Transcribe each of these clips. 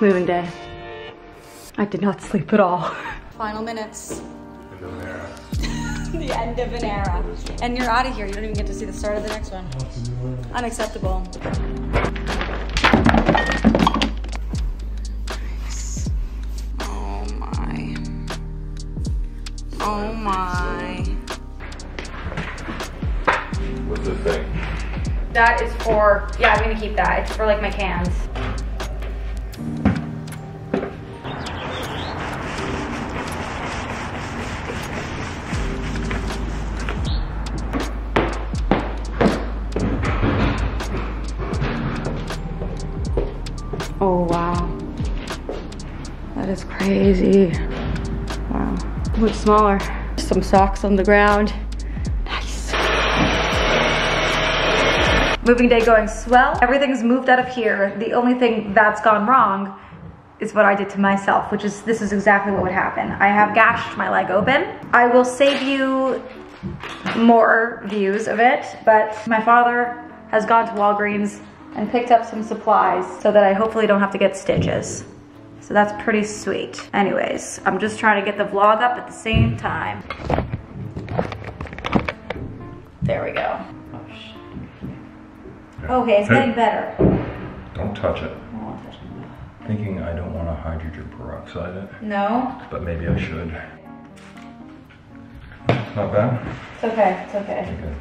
Moving day. I did not sleep at all. Final minutes. End of an era. The end of an era. And you're out of here. You don't even get to see the start of the next one. Unacceptable. Nice. Oh my. Oh my. What's the thing? That is for, yeah, I'm gonna keep that. It's for like my cans. Oh wow, that is crazy. Wow, much smaller. Some socks on the ground. Nice. Moving day going swell. Everything's moved out of here. The only thing that's gone wrong is what I did to myself, which is, this is exactly what would happen. I have gashed my leg open. I will save you more views of it, but my father has gone to Walgreens and picked up some supplies so that I hopefully don't have to get stitches. So that's pretty sweet. Anyways, I'm just trying to get the vlog up at the same time. There we go. Oh, shit. Okay, it's getting better. Don't touch it. I don't want to touch it. Thinking I don't want to hydrogen peroxide it. No. But maybe I should. It's not bad. It's okay, it's okay. Okay.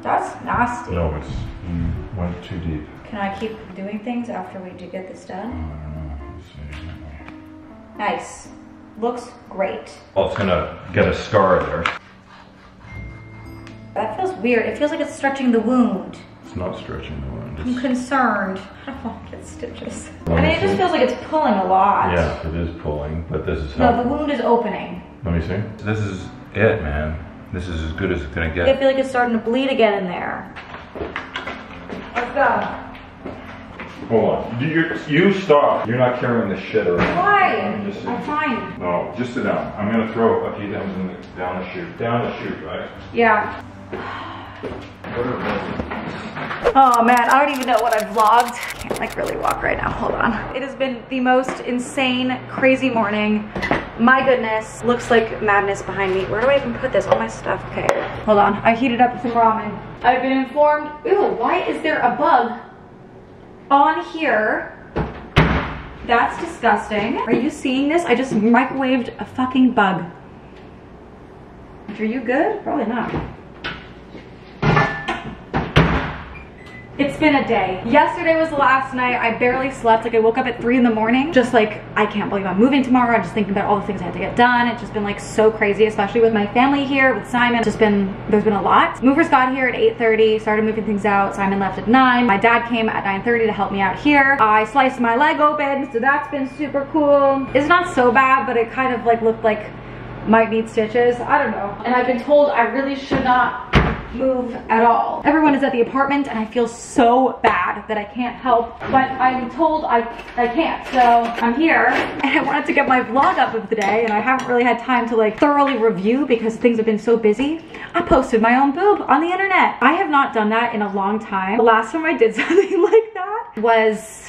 That's nasty. No, it's, you went too deep. Can I keep doing things after we do get this done? I don't know. Nice. Looks great. Well, it's gonna get a scar there. That feels weird. It feels like it's stretching the wound. It's not stretching the wound. I'm concerned. I don't want to get stitches. I mean, it just feels like it's pulling a lot. Yeah, it is pulling, but this is how. No, the wound is opening. Let me see. This is it, man. This is as good as it's gonna get. I feel like it's starting to bleed again in there. Let's go. Hold on. You stop. You're not carrying this shit around. Why? Just, I'm fine. No, just sit down. I'm gonna throw a few things in the, down the chute. Down the chute, right? Yeah. Oh man, I don't even know what I vlogged. I can't like really walk right now. Hold on. It has been the most insane, crazy morning. My goodness, looks like madness behind me. Where do I even put this? All my stuff. Okay, hold on. I heated up some ramen. I've been informed. Ew, why is there a bug on here? That's disgusting. Are you seeing this? I just microwaved a fucking bug. Are you good? Probably not. It's been a day. Yesterday was the last night. I barely slept. Like I woke up at 3 in the morning. Just like, I can't believe I'm moving tomorrow. I'm just thinking about all the things I have to get done. It's just been like so crazy, especially with my family here, with Simon. Just been, there's been a lot. Movers got here at 8:30, started moving things out. Simon left at 9. My dad came at 9:30 to help me out here. I sliced my leg open, so that's been super cool. It's not so bad, but it kind of like looked like might need stitches. I don't know. And I've been told I really should not move at all. Everyone is at the apartment and I feel so bad that I can't help, but I'm told I can't, so I'm here. And I wanted to get my vlog up of the day and I haven't really had time to like thoroughly review because things have been so busy. I posted my own boob on the internet. I have not done that in a long time. The last time I did something like that was,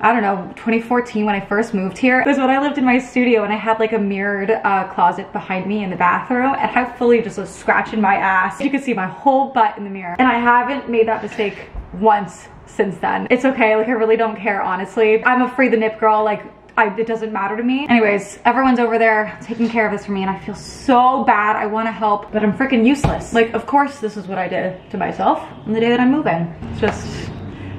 I don't know, 2014 when I first moved here. It was when I lived in my studio and I had like a mirrored closet behind me in the bathroom and I fully just was scratching my ass. You could see my whole butt in the mirror and I haven't made that mistake once since then. It's okay, like I really don't care, honestly. I'm a free the nip girl, like it doesn't matter to me. Anyways, everyone's over there taking care of this for me and I feel so bad. I wanna help, but I'm freaking useless. Like, of course this is what I did to myself on the day that I'm moving. It's just,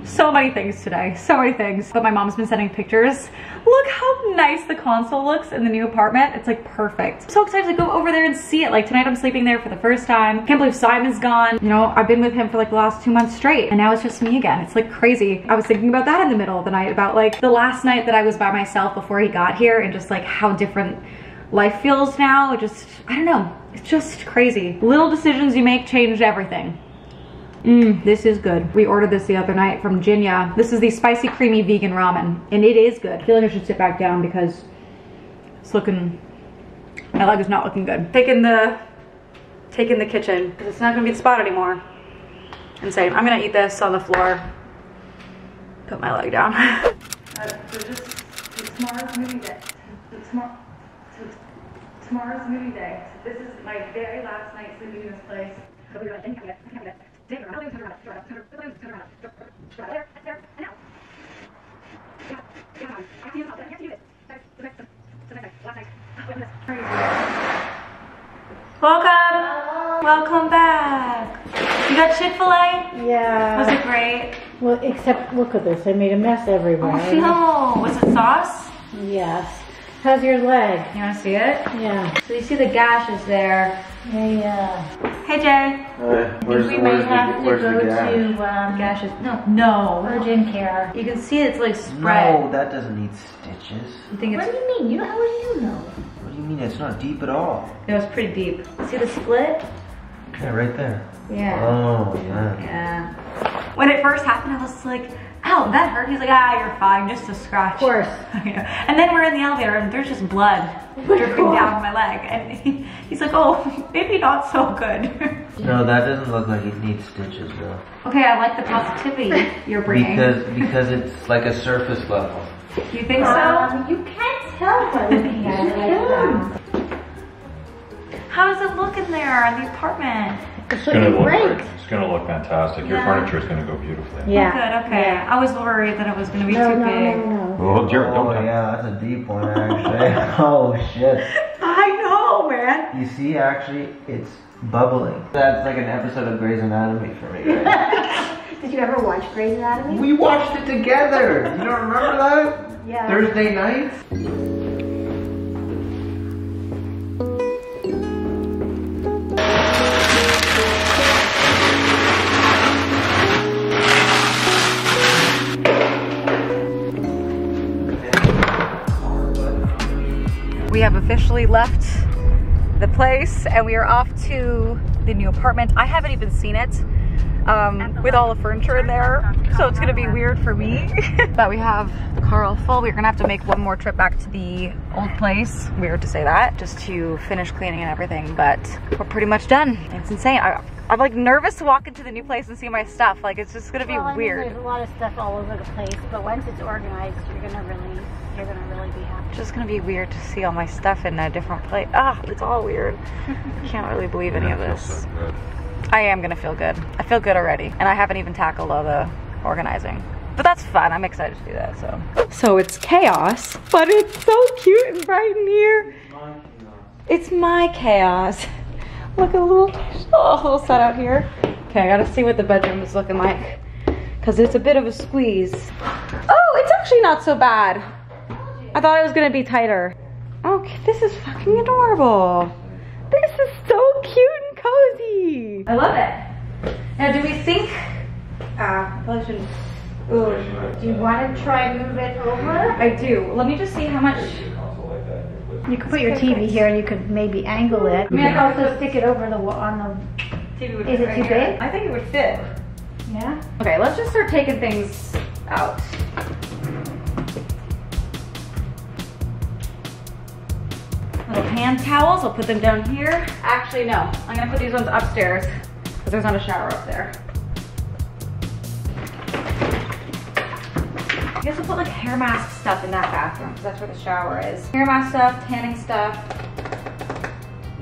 so many things today, so many things. But my mom's been sending pictures. Look how nice the console looks in the new apartment. It's like perfect. I'm so excited to go over there and see it. Like tonight I'm sleeping there for the first time. Can't believe Simon's gone. You know, I've been with him for like the last 2 months straight and now it's just me again. It's like crazy. I was thinking about that in the middle of the night, about like the last night that I was by myself before he got here and just like how different life feels now. It just, I don't know. It's just crazy. Little decisions you make change everything. This is good. We ordered this the other night from Jinya. This is the spicy creamy vegan ramen and it is good. I feel like I should sit back down because it's looking, my leg is not looking good. Taking the kitchen because it's not gonna be the spot anymore. Insane. I'm gonna eat this on the floor. put my leg down. Tomorrow's movie day. Tomorrow's movie day. This is my very last night sleeping in this place. Welcome! Welcome back! You got Chick-fil-A? Yeah. Was it great? Well, except look at this. I made a mess everywhere. Oh, no. Was it sauce? Yes. How's your leg? You want to see it? Yeah. So you see the gashes there. Yeah, yeah. Hey, Jay. I think we might have to go to gashes. No. Urgent care. You can see it's like spread. No, that doesn't need stitches. You think it's... What do you mean? You don't, how would you know? What do you mean? It's not deep at all. No, it's pretty deep. See the split? Yeah, right there. Yeah. Oh, yeah. Yeah. When it first happened, I was like, ow, that hurt. He's like, ah, you're fine, just a scratch. Of course. Yeah. And then we're in the elevator and there's just blood dripping down my leg. And he's like, oh, maybe not so good. No, that doesn't look like it needs stitches though. Okay, I like the positivity you're bringing. Because it's like a surface level. You think so? You can't tell by looking at it. How does it look in there in the apartment? It's gonna look fantastic. Your furniture is gonna go beautifully. Yeah. Oh, good. Okay. Yeah. I was worried that it was gonna be too big. No. Well, yeah, that's a deep one actually. Oh shit. I know, man. You see, actually, it's bubbling. That's like an episode of Grey's Anatomy for me. Right? Did you ever watch Grey's Anatomy? We watched it together. You don't remember that? Yeah. Thursday nights. We have officially left the place and we are off to the new apartment. I haven't even seen it with all the furniture in there, so it's gonna be weird for me. But we have Carl full. We're gonna have to make one more trip back to the old place. Weird to say that, just to finish cleaning and everything, but we're pretty much done. It's insane. I'm like nervous to walk into the new place and see my stuff. Like it's just gonna be weird. I mean, there's a lot of stuff all over the place, but once it's organized, you're gonna really be happy. It's just gonna be weird to see all my stuff in a different place. Ah, oh, it's all weird. I can't really believe any of this. So I am gonna feel good. I feel good already. And I haven't even tackled all the organizing. But that's fun, I'm excited to do that, so it's chaos, but it's so cute and bright in here. It's my chaos. Look at a little set out here. Okay, I gotta see what the bedroom is looking like, cause it's a bit of a squeeze. Oh, it's actually not so bad. I thought it was gonna be tighter. Okay, this is fucking adorable. This is so cute and cozy. I love it. Now, do we think? Do you want to try move it over? I do. Let me just see how much. You could put your TV here, and you could maybe angle it. I mean, I could also stick it over the wall on the TV. Is it too big? I think it would fit. Yeah. Okay, let's just start taking things out. Little hand towels, I'll put them down here. Actually, no, I'm gonna put these ones upstairs because there's not a shower up there. I guess we'll put like hair mask stuff in that bathroom because that's where the shower is. Hair mask stuff, tanning stuff.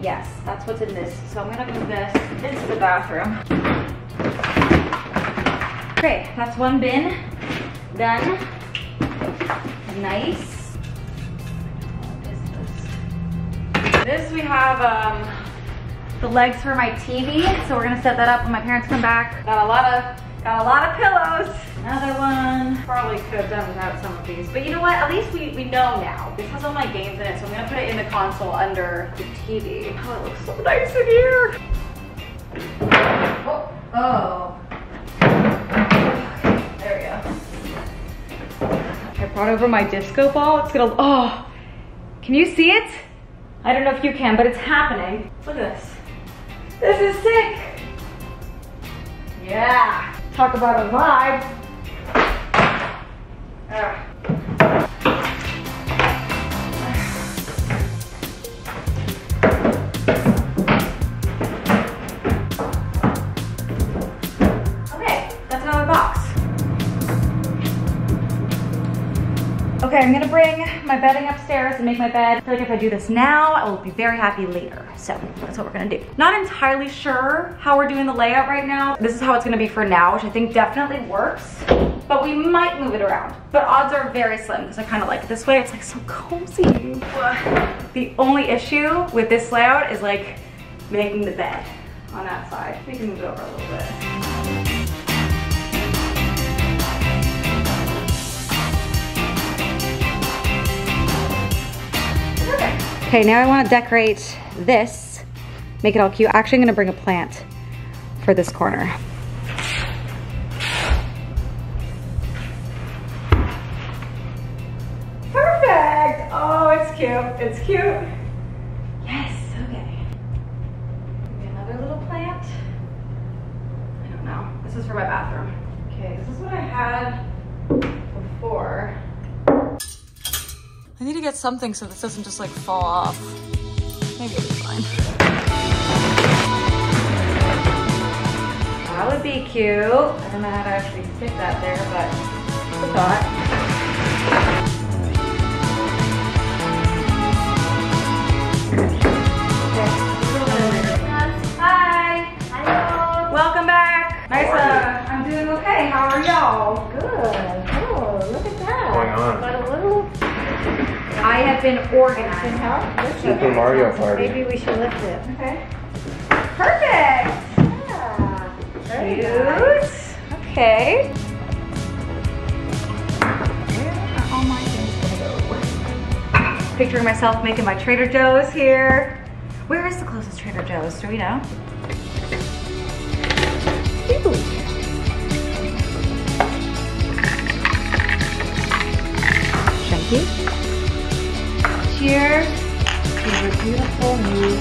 Yes, that's what's in this. So I'm gonna move this into the bathroom. Okay, that's one bin done. Nice. This we have the legs for my TV, so we're gonna set that up when my parents come back. Got a lot of pillows. Another one. Probably could have done without some of these, but you know what? At least we know now. This has all my games in it, so I'm gonna put it in the console under the TV. Oh, it looks so nice in here. Oh. Oh. There we go. I brought over my disco ball. It's gonna. Oh, can you see it? I don't know if you can, but it's happening. Look at this. This is sick. Yeah. Talk about a vibe. Okay, that's another box. I'm gonna bring my bedding upstairs and make my bed. I feel like if I do this now, I will be very happy later. So that's what we're gonna do. Not entirely sure how we're doing the layout right now. This is how it's gonna be for now, which I think definitely works, but we might move it around. But odds are very slim because I kind of like it this way. It's like so cozy. The only issue with this layout is like making the bed on that side. We can move it over a little bit. Okay, now I want to decorate this, make it all cute. Actually, I'm gonna bring a plant for this corner. Perfect! Oh, it's cute, it's cute. Yes, okay. Maybe another little plant. I don't know, this is for my bathroom. Okay, this is what I had before. I need to get something so this doesn't just like fall off. Maybe it'll be fine. That would be cute. I don't know how to actually fit that there, but it's a thought. Hi. Hello. Welcome back. Nysa, I'm doing okay. How are y'all? Good. Oh, look at that. What's going on? I have been organizing. Super Mario Party. Maybe we should lift it. Okay. Perfect. Yeah. Very nice. Okay. Where are all my things gonna go? Picturing myself making my Trader Joe's here. Where is the closest Trader Joe's? Do we know? Ooh. Shanky. Here is your beautiful new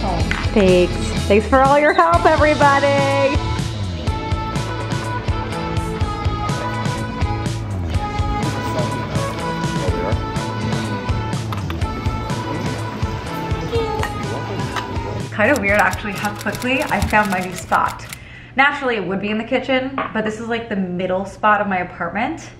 home. Thanks. Thanks for all your help, everybody. Kind of weird actually how quickly I found my new spot. Naturally it would be in the kitchen, but this is like the middle spot of my apartment.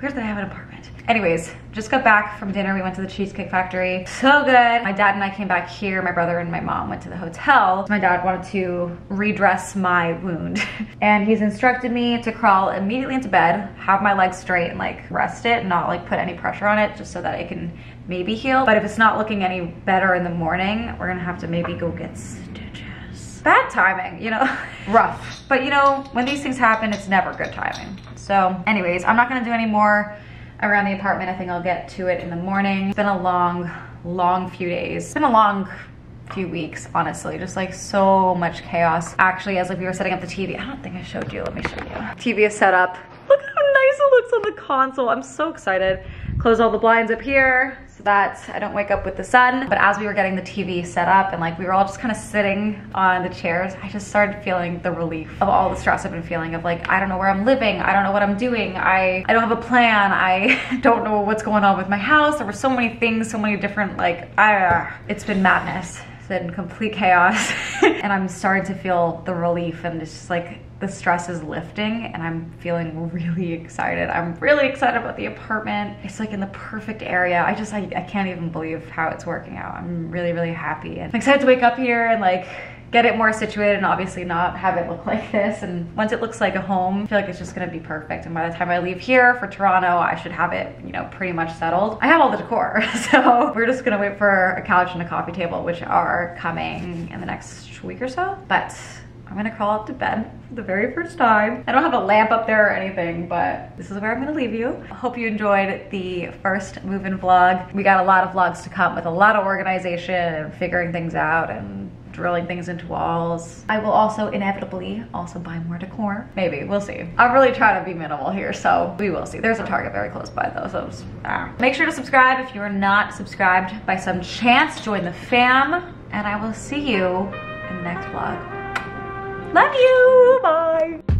Weird that I have an apartment. Anyways, just got back from dinner. We went to the Cheesecake Factory. So good. My dad and I came back here. My brother and my mom went to the hotel. My dad wanted to redress my wound. And he's instructed me to crawl immediately into bed, have my legs straight and like rest it, not like put any pressure on it just so that it can maybe heal. But if it's not looking any better in the morning, we're gonna have to maybe go get stitches. Bad timing, you know? Rough. But you know, when these things happen, it's never good timing. So anyways, I'm not gonna do any more around the apartment. I think I'll get to it in the morning. It's been a long, long few days. It's been a long few weeks, honestly. Just like so much chaos. Actually, as like we were setting up the TV, I don't think I showed you, let me show you. TV is set up. Look how nice it looks on the console. I'm so excited. Close all the blinds up here so that I don't wake up with the sun. But as we were getting the TV set up and like we were all just kind of sitting on the chairs, I just started feeling the relief of all the stress I've been feeling of like, I don't know where I'm living. I don't know what I'm doing. I don't have a plan. I don't know what's going on with my house. There were so many things, so many different like, it's been madness. It's been complete chaos. And I'm starting to feel the relief and it's just like, the stress is lifting and I'm feeling really excited. I'm really excited about the apartment. It's like in the perfect area. I can't even believe how it's working out. I'm really, really happy. And I'm excited to wake up here and like get it more situated and obviously not have it look like this. And once it looks like a home, I feel like it's just gonna be perfect. And by the time I leave here for Toronto, I should have it, you know, pretty much settled. I have all the decor. So we're just gonna wait for a couch and a coffee table, which are coming in the next week or so. But I'm gonna crawl up to bed for the very first time. I don't have a lamp up there or anything, but this is where I'm gonna leave you. I hope you enjoyed the first move-in vlog. We got a lot of vlogs to come with a lot of organization and figuring things out and drilling things into walls. I will also inevitably also buy more decor. Maybe, we'll see. I'm really trying to be minimal here, so we will see. There's a Target very close by though, so just, Make sure to subscribe if you are not subscribed by some chance. Join the fam, and I will see you in the next vlog. Love you, bye.